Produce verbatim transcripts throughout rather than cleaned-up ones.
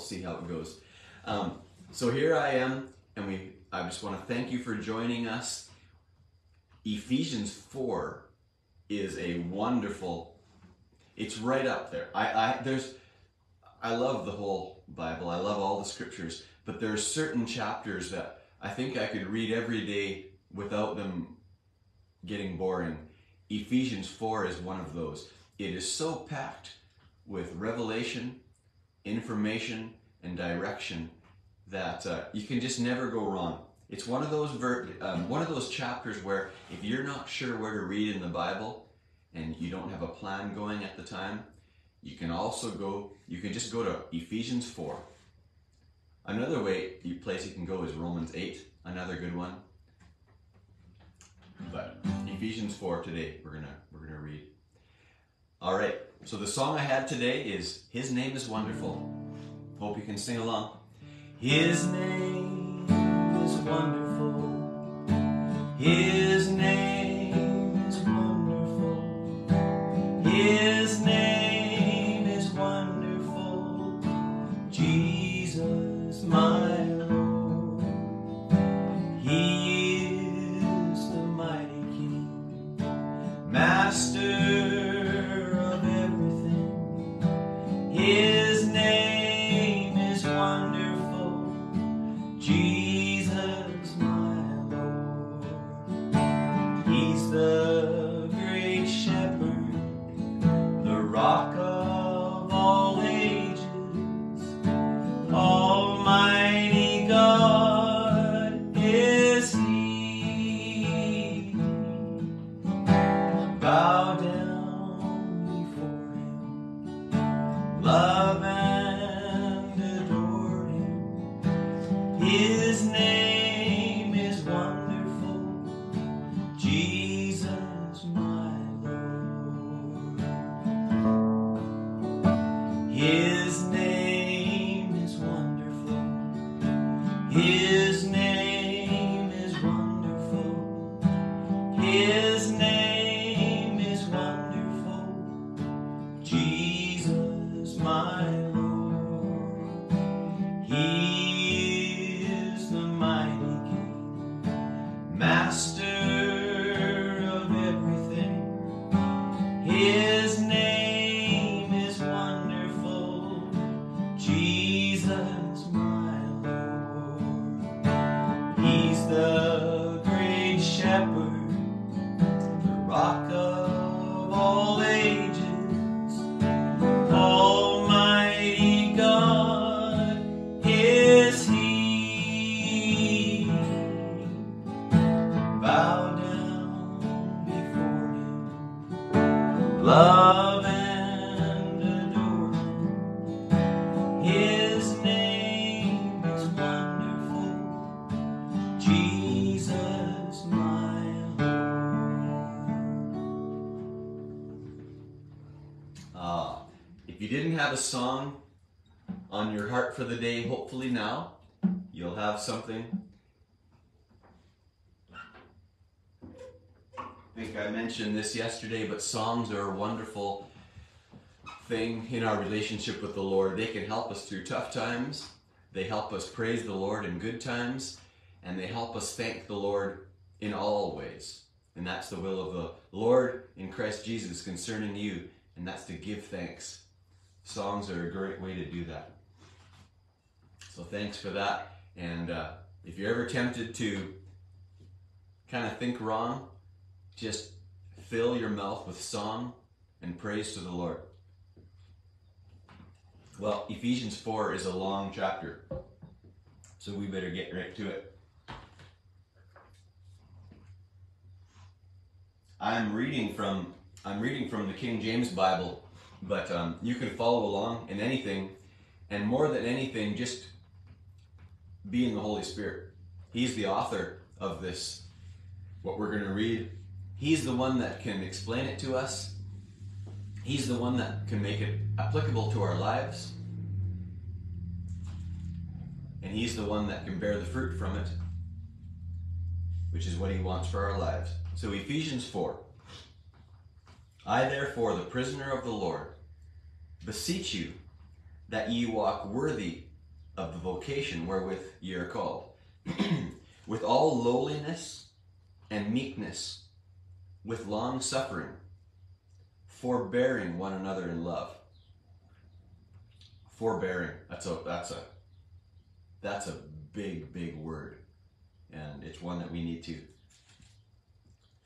see how it goes. Um, so here I am, and we. I just want to thank you for joining us. Ephesians four is a wonderful. It's right up there. I, I there's. I love the whole Bible. I love all the scriptures, but there are certain chapters that I think I could read every day without them getting boring. Ephesians four is one of those. It is so packed with revelation, information, and direction that uh, you can just never go wrong. It's one of those ver um, one of those chapters where if you're not sure where to read in the Bible and you don't have a plan going at the time, you can also go, you can just go to Ephesians four. Another way, you place you can go is Romans eight, another good one. But Ephesians four today, we're gonna we're gonna read. All right. So the song I had today is "His Name is Wonderful." Hope you can sing along. His name is wonderful. His name is wonderful. His name is wonderful. Jesus, my Lord. He is the mighty King, Master. His name is wonderful, Jesus my Lord. He's the great shepherd, the rock of all ages, almighty God is He. Bow down. Love and adore Him. His name is wonderful, Jesus my Lord. His name is wonderful. His name is wonderful. His name is wonderful, Jesus my Lord. He is the mighty King, Master of everything. His name is wonderful, Jesus my Lord. He's the great shepherd, the rock of all ages, all love and adore Him. His name is wonderful, Jesus my Lord. Uh, if you didn't have a song on your heart for the day, hopefully now you'll have something. I think I mentioned this yesterday, but songs are a wonderful thing in our relationship with the Lord. They can help us through tough times. They help us praise the Lord in good times, and they help us thank the Lord in all ways. And that's the will of the Lord in Christ Jesus concerning you, and that's to give thanks. Songs are a great way to do that. So thanks for that. And uh, if you're ever tempted to kind of think wrong, just fill your mouth with song and praise to the Lord. Well, Ephesians four is a long chapter, so we better get right to it. I'm reading from I'm reading from the King James Bible, but um, you can follow along in anything, and more than anything, just be in the Holy Spirit. He's the author of this, what we're going to read. He's the one that can explain it to us. He's the one that can make it applicable to our lives. And He's the one that can bear the fruit from it, which is what He wants for our lives. So Ephesians four. I therefore, the prisoner of the Lord, beseech you that ye walk worthy of the vocation wherewith ye are called, with all lowliness and meekness, with long suffering, forbearing one another in love. Forbearing. That's a that's a that's a big, big word. And it's one that we need to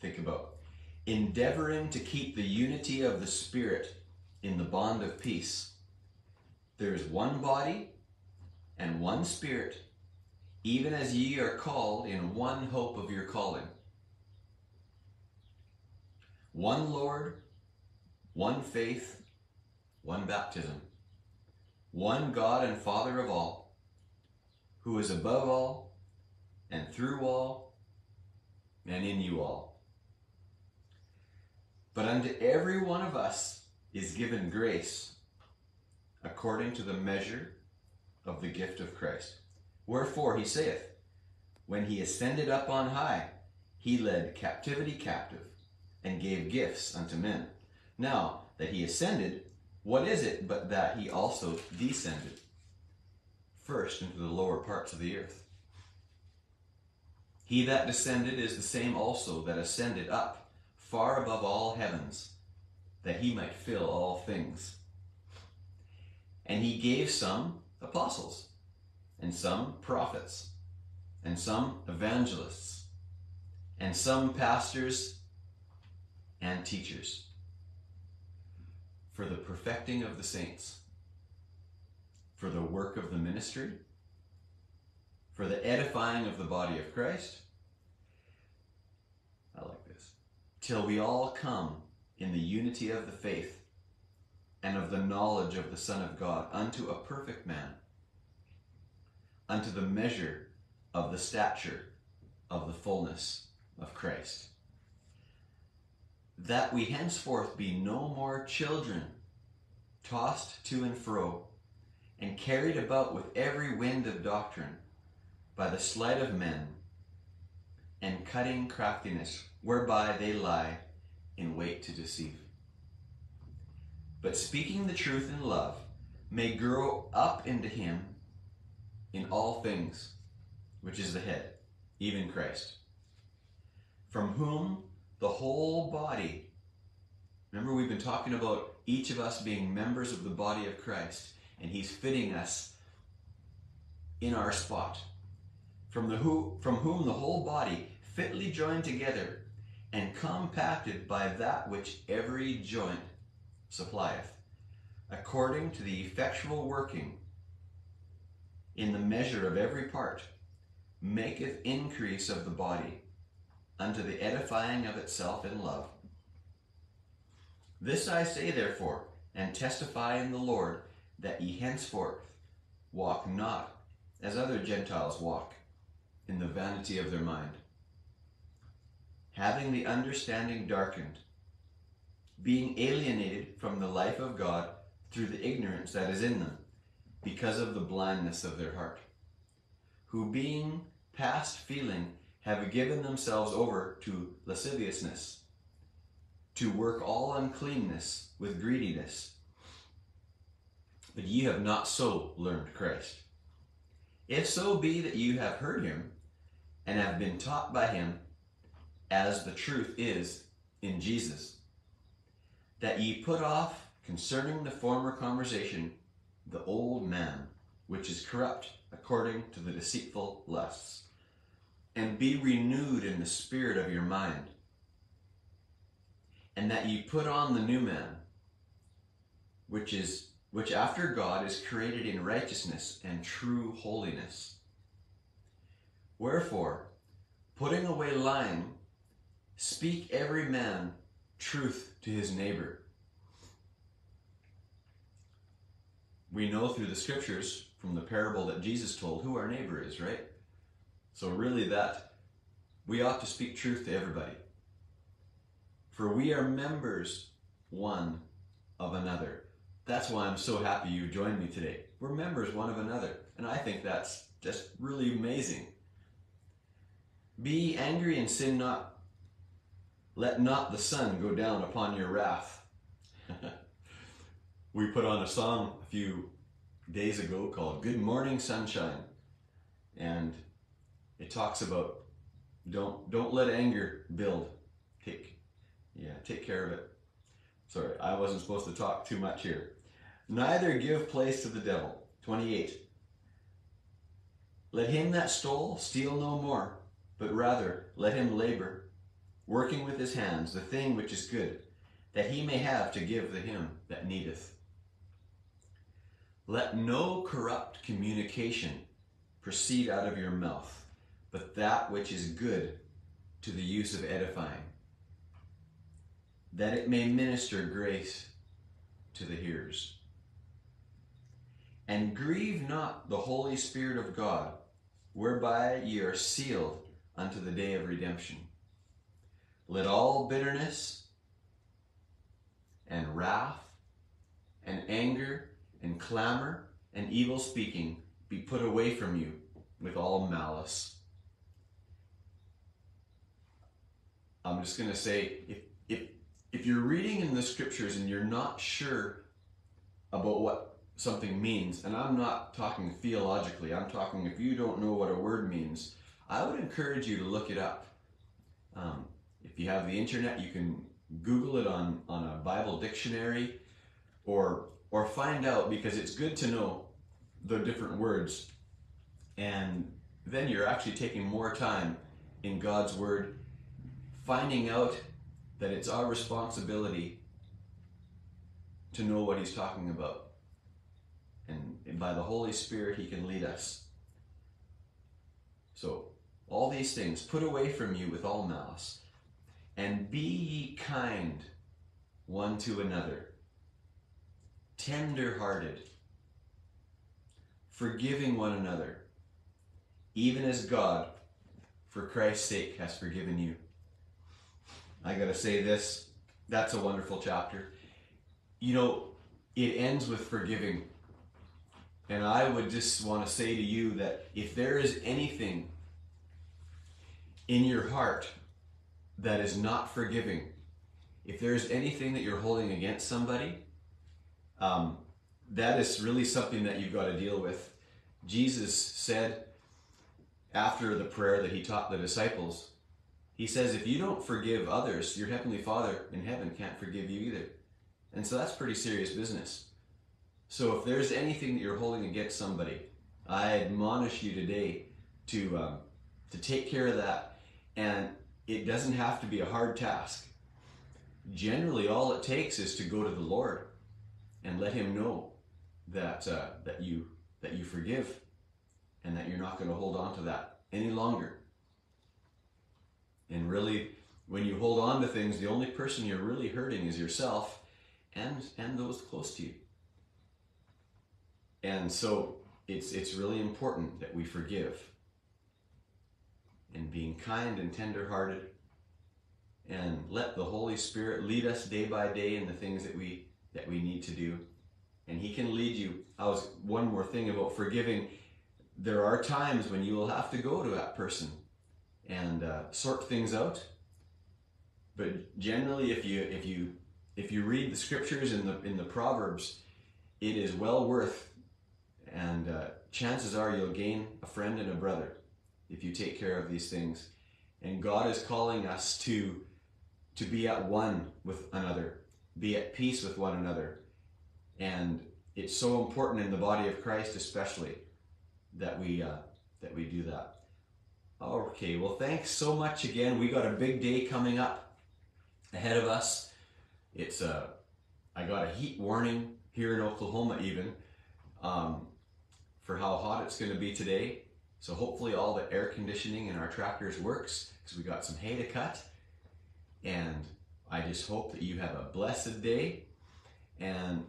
think about. Endeavoring to keep the unity of the Spirit in the bond of peace. There is one body and one Spirit, even as ye are called in one hope of your calling. One Lord, one faith, one baptism, one God and Father of all, who is above all, and through all, and in you all. But unto every one of us is given grace according to the measure of the gift of Christ. Wherefore he saith, when he ascended up on high, he led captivity captive, and gave gifts unto men. Now that he ascended, what is it but that he also descended first into the lower parts of the earth? He that descended is the same also that ascended up far above all heavens, that he might fill all things. And he gave some apostles, and some prophets, and some evangelists, and some pastors and teachers, for the perfecting of the saints, for the work of the ministry, for the edifying of the body of Christ. I like this. Till we all come in the unity of the faith and of the knowledge of the Son of God unto a perfect man, unto the measure of the stature of the fullness of Christ, that we henceforth be no more children, tossed to and fro, and carried about with every wind of doctrine, by the sleight of men, and cutting craftiness, whereby they lie in wait to deceive. But speaking the truth in love, may grow up into him in all things, which is the head, even Christ, from whom the whole body, remember we've been talking about each of us being members of the body of Christ, and he's fitting us in our spot. From, the who, from whom the whole body, fitly joined together and compacted by that which every joint supplieth, according to the effectual working in the measure of every part, maketh increase of the body, unto the edifying of itself in love. This I say therefore, and testify in the Lord, that ye henceforth walk not as other Gentiles walk, in the vanity of their mind, having the understanding darkened, being alienated from the life of God through the ignorance that is in them, because of the blindness of their heart, who being past feeling have given themselves over to lasciviousness, to work all uncleanness with greediness. But ye have not so learned Christ. If so be that you have heard him, and have been taught by him, as the truth is in Jesus, that ye put off concerning the former conversation the old man, which is corrupt according to the deceitful lusts, and be renewed in the spirit of your mind, and that ye put on the new man, which is which after God is created in righteousness and true holiness. Wherefore, putting away lying, speak every man truth to his neighbor. We know through the scriptures, from the parable that Jesus told, who our neighbor is, right? So really that, we ought to speak truth to everybody. For we are members one of another. That's why I'm so happy you joined me today. We're members one of another. And I think that's just really amazing. Be angry and sin not. Let not the sun go down upon your wrath. We put on a song a few days ago called Good Morning Sunshine, and it talks about don't don't let anger build. Take, yeah, take care of it. Sorry, I wasn't supposed to talk too much here. Neither give place to the devil. twenty-eight. Let him that stole steal no more, but rather let him labor, working with his hands the thing which is good, that he may have to give to him that needeth. Let no corrupt communication proceed out of your mouth, but that which is good to the use of edifying, that it may minister grace to the hearers. And grieve not the Holy Spirit of God, whereby ye are sealed unto the day of redemption. Let all bitterness and wrath and anger and clamor and evil speaking be put away from you with all malice. I'm just going to say, if, if, if you're reading in the scriptures and you're not sure about what something means, and I'm not talking theologically, I'm talking if you don't know what a word means, I would encourage you to look it up. Um, if you have the internet, you can Google it on, on a Bible dictionary, or, or find out, because it's good to know the different words. And then you're actually taking more time in God's word, finding out that it's our responsibility to know what he's talking about. And, and by the Holy Spirit, he can lead us. So, all these things put away from you with all malice, and be ye kind one to another, tender-hearted, forgiving one another, even as God, for Christ's sake, has forgiven you. I gotta say this, that's a wonderful chapter. You know, it ends with forgiving. And I would just want to say to you that if there is anything in your heart that is not forgiving, if there is anything that you're holding against somebody, um, that is really something that you've got to deal with. Jesus said after the prayer that he taught the disciples, he says, if you don't forgive others, your Heavenly Father in heaven can't forgive you either. And so that's pretty serious business. So if there's anything that you're holding against somebody, I admonish you today to, um, to take care of that. And it doesn't have to be a hard task. Generally, all it takes is to go to the Lord and let him know that, uh, that, you, that you forgive and that you're not going to hold on to that any longer. And really, when you hold on to things, the only person you're really hurting is yourself and, and those close to you. And so it's, it's really important that we forgive, and being kind and tender-hearted, and let the Holy Spirit lead us day by day in the things that we, that we need to do. And he can lead you. I was, one more thing about forgiving. There are times when you will have to go to that person and uh, sort things out. But generally, if you if you if you read the scriptures in the in the Proverbs, it is well worth, and uh, chances are you'll gain a friend and a brother if you take care of these things. And God is calling us to to be at one with another, be at peace with one another, and it's so important in the body of Christ, especially, that we uh, that we do that. Okay, well, thanks so much again. We got a big day coming up ahead of us. It's a, uh, I got a heat warning here in Oklahoma even um, for how hot it's going to be today. So hopefully all the air conditioning in our tractors works, because we got some hay to cut. And I just hope that you have a blessed day. And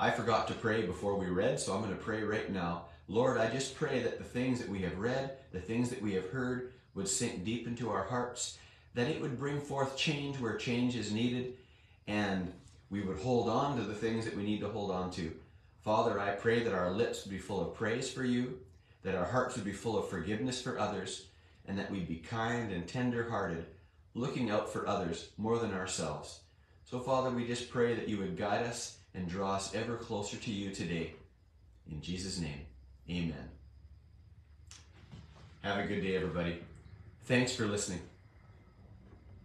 I forgot to pray before we read, so I'm going to pray right now. Lord, I just pray that the things that we have read, the things that we have heard, would sink deep into our hearts, that it would bring forth change where change is needed, and we would hold on to the things that we need to hold on to. Father, I pray that our lips would be full of praise for you, that our hearts would be full of forgiveness for others, and that we'd be kind and tender-hearted, looking out for others more than ourselves. So, Father, we just pray that you would guide us and draw us ever closer to you today. In Jesus' name, amen. Have a good day, everybody. Thanks for listening.